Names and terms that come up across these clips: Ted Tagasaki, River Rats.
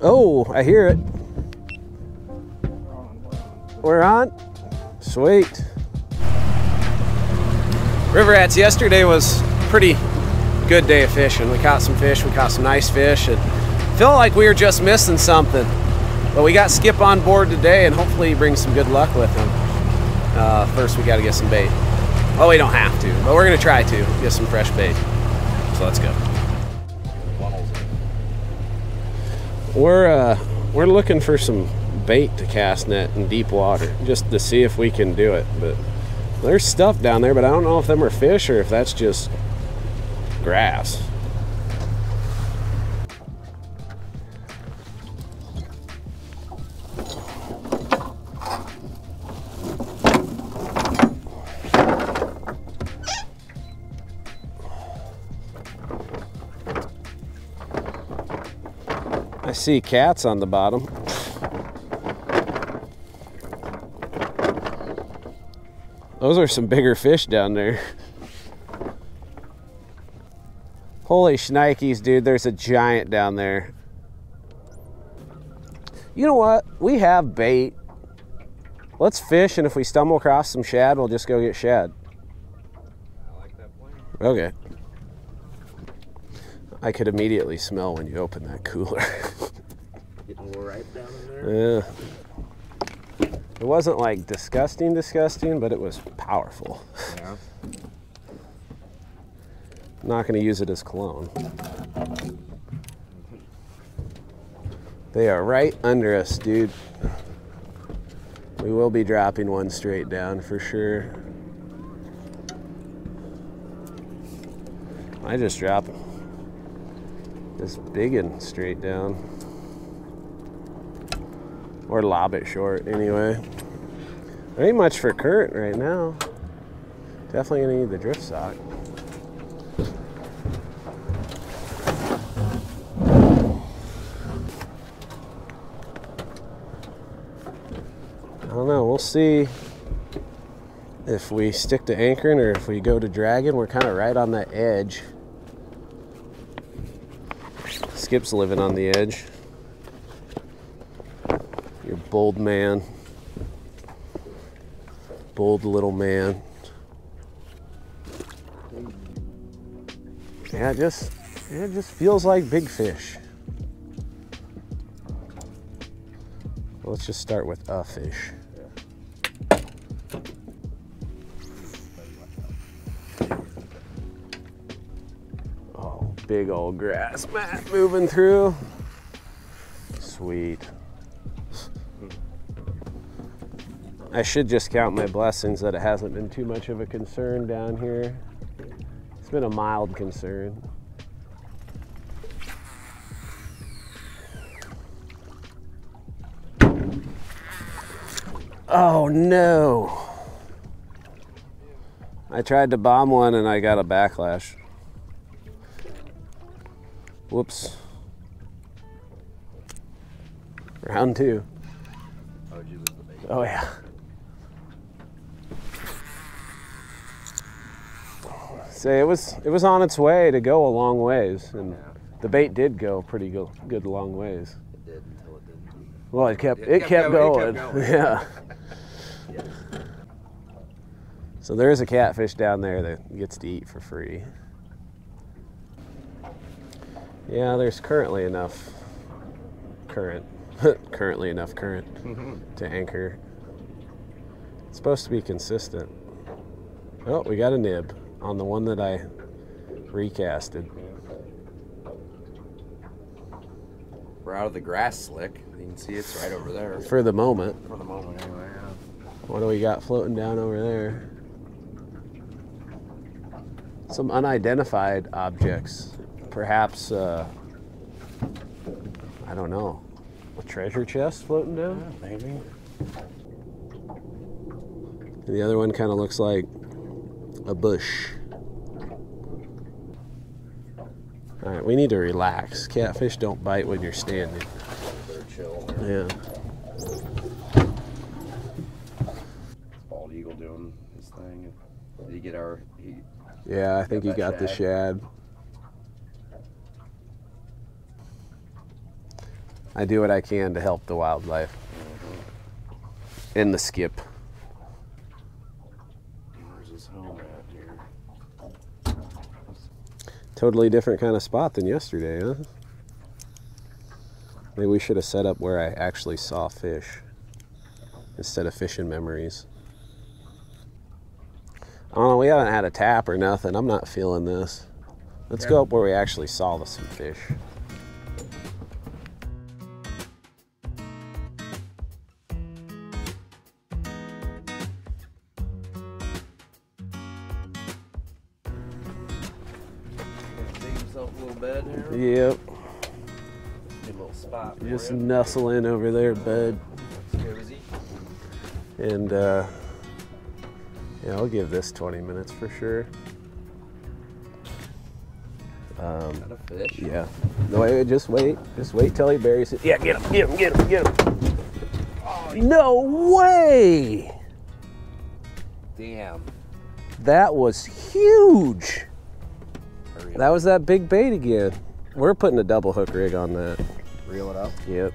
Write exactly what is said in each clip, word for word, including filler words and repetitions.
Oh, I hear it. We're on. We're on? Sweet. River Rats, yesterday was a pretty good day of fishing. We caught some fish, we caught some nice fish. It felt like we were just missing something. But we got Skip on board today, and hopefully he brings some good luck with him. Uh, first, we gotta get some bait. Well, we don't have to, but we're gonna try to get some fresh bait. So let's go. We're, uh, we're looking for some bait to cast net in deep water, just to see if we can do it. But there's stuff down there, but I don't know if them are fish or if that's just grass. I see cats on the bottom. Those are some bigger fish down there. Holy shnikes, dude, there's a giant down there. You know what? We have bait. Let's fish, and if we stumble across some shad, we'll just go get shad. I like that plan. Okay. I could immediately smell when you open that cooler. Getting right down in there. Yeah. It wasn't like disgusting, disgusting, but it was powerful. Yeah. I'm not going to use it as cologne. They are right under us, dude. We will be dropping one straight down for sure. I just dropped this big one straight down, or lob it short anyway. There ain't much for current right now. Definitely gonna need the drift sock. I don't know, we'll see if we stick to anchoring or if we go to dragging. We're kind of right on that edge. Skip's living on the edge. You're a bold man. Bold little man. Yeah, it just, it just feels like big fish. Well, let's just start with a fish. Big old grass mat moving through. Sweet. I should just count my blessings that it hasn't been too much of a concern down here. It's been a mild concern. Oh no. I tried to bomb one and I got a backlash. Whoops. Round two. How did you lose the bait? Oh, yeah. Say, it was it was on its way to go a long ways, and yeah, the bait did go pretty go, good long ways. It did until it didn't. Well, it kept, it, it, kept, kept, going. Going. It kept going. Yeah. Yeah. So there is a catfish down there that gets to eat for free. Yeah, there's currently enough current, currently enough current to anchor. It's supposed to be consistent. Oh, we got a nib on the one that I recasted. We're out of the grass slick. You can see it's right over there. For the moment. For the moment, anyway, yeah. What do we got floating down over there? Some unidentified objects. Perhaps, uh, I don't know, a treasure chest floating down? Yeah, maybe. The other one kind of looks like a bush. All right, we need to relax. Catfish don't bite when you're standing. They're chill. Yeah. Bald eagle doing his thing. Did he get our... He, yeah, I think he got the shad. I do what I can to help the wildlife and the skip. Where's his home at here? Totally different kind of spot than yesterday, huh? Maybe we should have set up where I actually saw fish instead of fishing memories. I don't know, we haven't had a tap or nothing. I'm not feeling this. Let's go up where we actually saw some fish. Yep. Just nestle in over there, bud. And uh, yeah, I'll give this twenty minutes for sure. Um, Got a fish. Yeah. No, wait, just wait. Just wait till he buries it. Yeah, get him, get him, get him, get him. Oh, no way! Damn. That was huge. That was that big bait again. We're putting a double hook rig on that. Reel it up? Yep.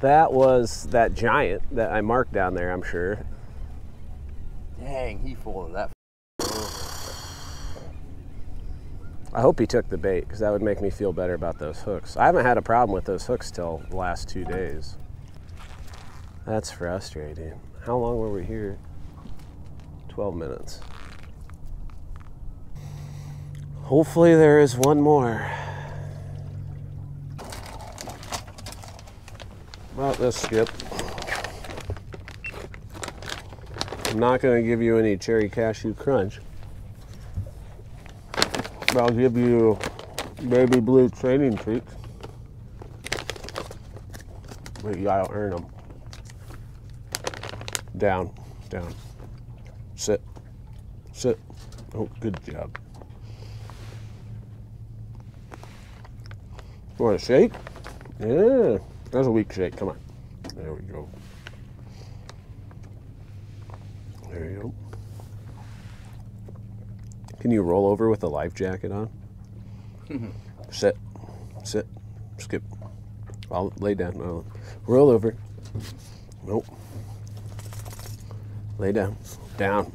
That was that giant that I marked down there, I'm sure. Dang, he fooled that. I hope he took the bait, because that would make me feel better about those hooks. I haven't had a problem with those hooks till the last two days. That's frustrating. How long were we here? twelve minutes. Hopefully there is one more. About this skip. I'm not going to give you any cherry cashew crunch, but I'll give you baby blue training treats. But you gotta earn them. Down, down. Sit, sit. Oh, good job. Want a shake? Yeah. That's a weak shake, come on. There we go. There you go. Can you roll over with a life jacket on? Sit, sit, skip. I'll lay down, I'll roll over. Nope. Lay down, down.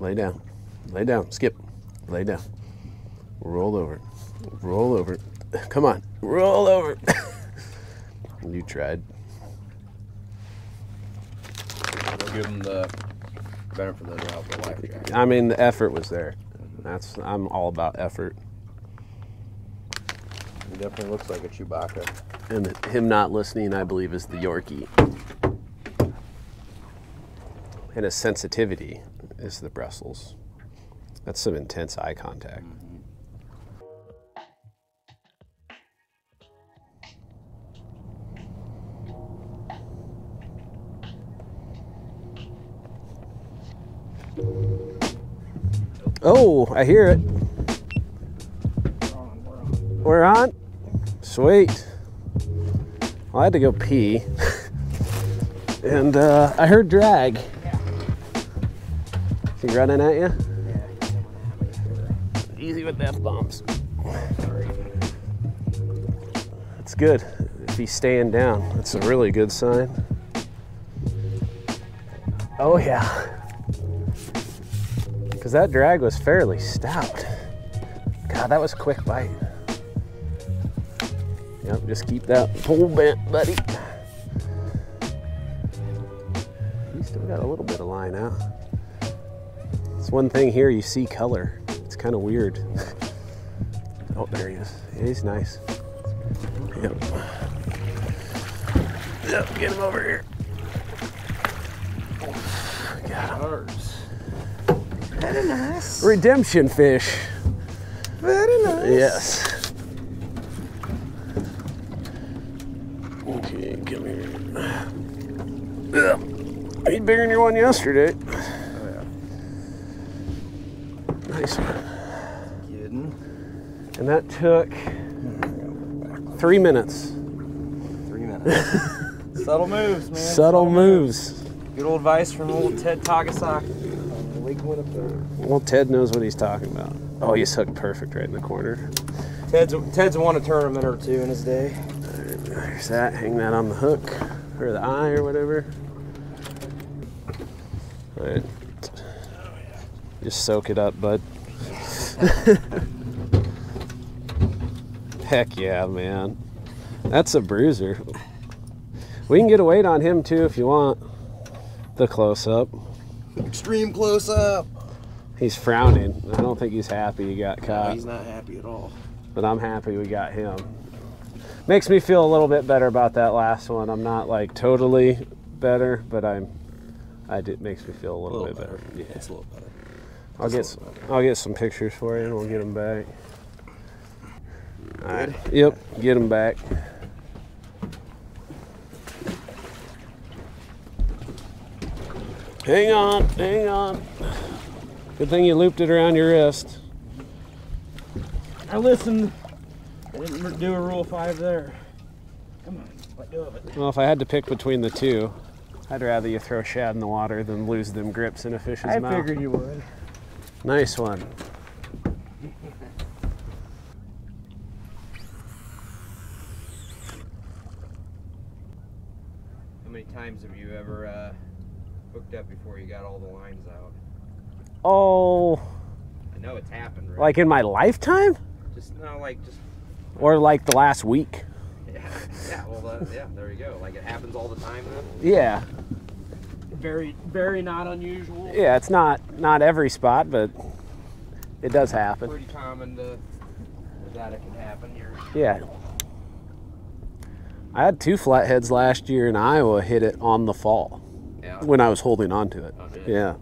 Lay down, lay down, skip, lay down. Roll over, roll over. Come on, roll over. You tried. We'll give them the benefit of the doubt for life jacket. I mean, the effort was there. That's I'm all about effort. He definitely looks like a Chewbacca. And him not listening, I believe, is the Yorkie. And his sensitivity is the Brussels. That's some intense eye contact. Mm-hmm. Oh, I hear it. We're on, we're on. We're on? Sweet. Well, I had to go pee. And uh, I heard drag. Yeah. Is he running at you? Yeah. Easy with the F-bombs. That's good. If he's staying down, that's a really good sign. Oh, yeah. Because that drag was fairly stout. God, that was a quick bite. Yep, just keep that pole bent, buddy. You still got a little bit of line out. It's one thing here, you see color. It's kind of weird. Oh, there he is. Yeah, he's nice. Yep. Yep, get him over here. Got him. Very nice. Redemption fish. Very nice. Yes. Okay, come here. Ugh. He's bigger than your one yesterday. Oh, yeah. Nice one. Kidding. And that took three minutes. Three minutes. Subtle moves, man. Subtle, Subtle moves. moves. Good old advice from old Ted Tagasaki. Well, Ted knows what he's talking about. Oh, he's hooked perfect right in the corner. Ted's Ted's won a tournament or two in his day. There's that. Hang that on the hook or the eye or whatever. All right. Just soak it up, bud. Heck yeah, man. That's a bruiser. We can get a weight on him too if you want. The close-up. Extreme close-up. He's frowning. I don't think he's happy he got caught. No, he's not happy at all. But I'm happy we got him. Makes me feel a little bit better about that last one. I'm not like totally better, but I'm. I did makes me feel a little, a little bit better. better. Yeah, it's a little better. I'll get some, I'll get some pictures for you and we'll get them back. All right. Yep, get them back. Hang on, hang on. Good thing you looped it around your wrist. I listened. I didn't do a rule five there. Come on, what do of it? Well, if I had to pick between the two, I'd rather you throw shad in the water than lose them grips in a fish's I mouth. I figured you would. Nice one. How many times have you ever uh, hooked up before you got all the lines out? Oh. I know it's happened, right? Like in my lifetime? Just no, like just. Or like the last week. Yeah, yeah, well, uh, yeah, there you go. Like it happens all the time, then. Yeah. Very, very not unusual. Yeah, it's not not every spot, but it does happen. Pretty common to, that it can happen here. Yeah. I had two flatheads last year in Iowa hit it on the fall. Yeah. When I was holding on to it. Oh, really? Yeah.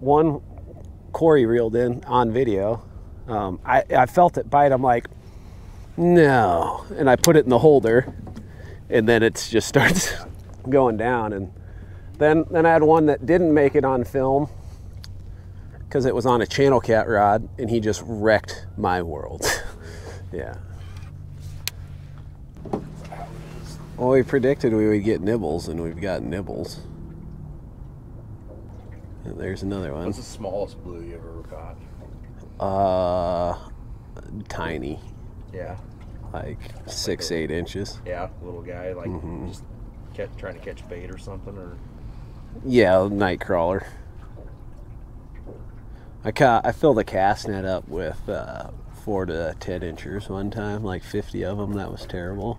One, Corey reeled in on video. Um, I, I felt it bite. I'm like, no. And I put it in the holder, and then it just starts going down. And then, then I had one that didn't make it on film because it was on a channel cat rod, and he just wrecked my world. Yeah. Well, we predicted we would get nibbles, and we've got nibbles. And there's another one. What's the smallest blue you ever caught? Uh, tiny. Yeah. Like six, like a, eight inches. Yeah, little guy, like mm-hmm. just kept trying to catch bait or something, or. Yeah, night crawler. I caught. I filled a cast net up with uh, four to ten inchers one time, like fifty of them. That was terrible.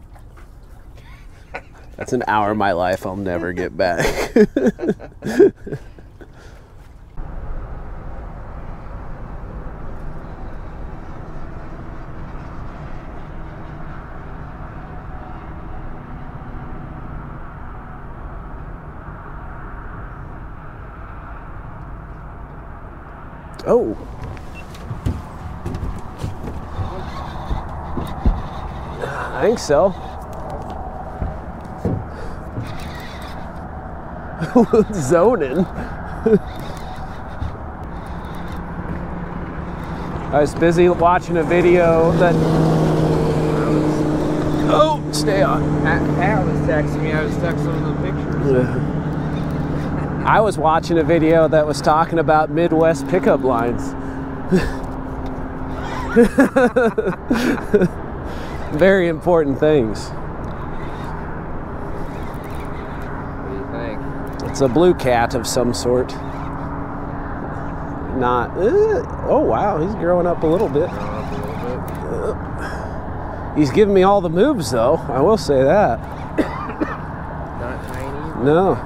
That's an hour of my life I'll never get back. Oh. I think so. Zoning. I was busy watching a video that. Oh, stay on. Pat was texting me. I was texting the pictures. Yeah. I was watching a video that was talking about Midwest pickup lines. Very important things. What do you think? It's a blue cat of some sort. Not. Uh, oh wow, he's growing up a little bit. Uh, he's giving me all the moves though. I will say that. Not tiny. No.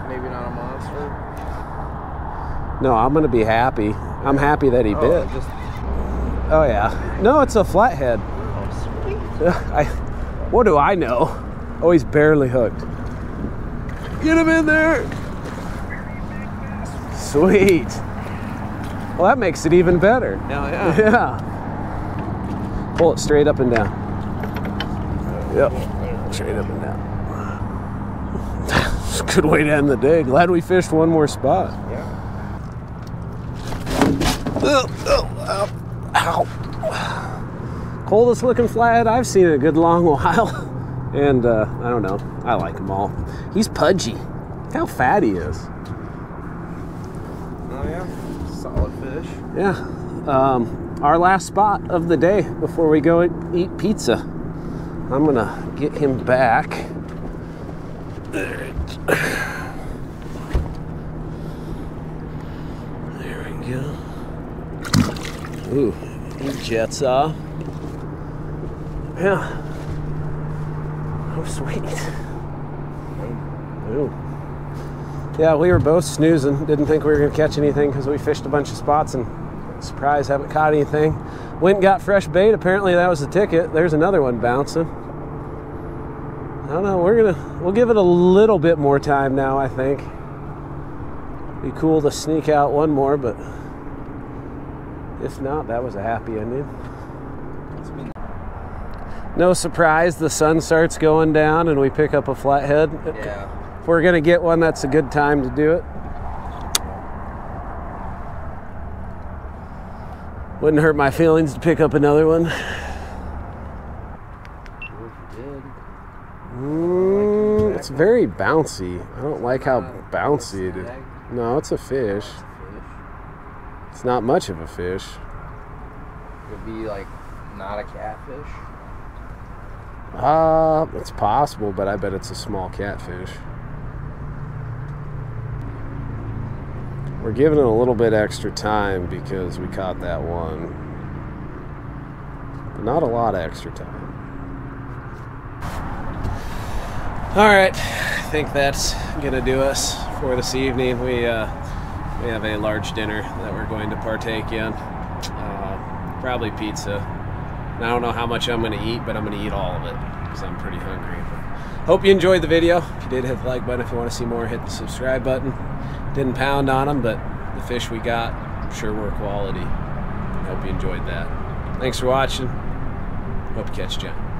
No, I'm going to be happy. I'm happy that he oh, bit. Just... Oh, yeah. No, it's a flathead. Oh, sweet. I, what do I know? Oh, he's barely hooked. Get him in there. Sweet. Well, that makes it even better. Hell yeah. Yeah. Pull it straight up and down. Yep. Straight up and down. Good way to end the day. Glad we fished one more spot. Yeah. Oh, oh, ow. Ow. Coldest looking flathead I've seen in a good long while. And uh, I don't know, I like them all. He's pudgy. Look how fat he is. Oh yeah, solid fish. Yeah. Um, our last spot of the day before we go eat pizza. I'm gonna get him back. There we go. Ooh, he jets off. Yeah. Oh, sweet. Ooh. Yeah, we were both snoozing. Didn't think we were gonna catch anything because we fished a bunch of spots and surprise, haven't caught anything. Went and got fresh bait. Apparently that was the ticket. There's another one bouncing. I don't know, we're gonna, we'll give it a little bit more time now, I think. Be cool to sneak out one more, but if not, that was a happy ending. No surprise, the sun starts going down and we pick up a flathead. Yeah. If we're gonna get one, that's a good time to do it. Wouldn't hurt my feelings to pick up another one. Mm, it's very bouncy. I don't like how bouncy it is. No, it's a fish. It's not much of a fish. It would be like not a catfish? Uh, it's possible, but I bet it's a small catfish. We're giving it a little bit extra time because we caught that one. But not a lot of extra time. All right, I think that's gonna do us for this evening. We uh, we have a large dinner that we're going to partake in. Uh, probably pizza. And I don't know how much I'm gonna eat, but I'm gonna eat all of it because I'm pretty hungry. But hope you enjoyed the video. If you did, hit the like button. If you want to see more, hit the subscribe button. Didn't pound on them, but the fish we got, I'm sure, were quality. Hope you enjoyed that. Thanks for watching. Hope you catch John.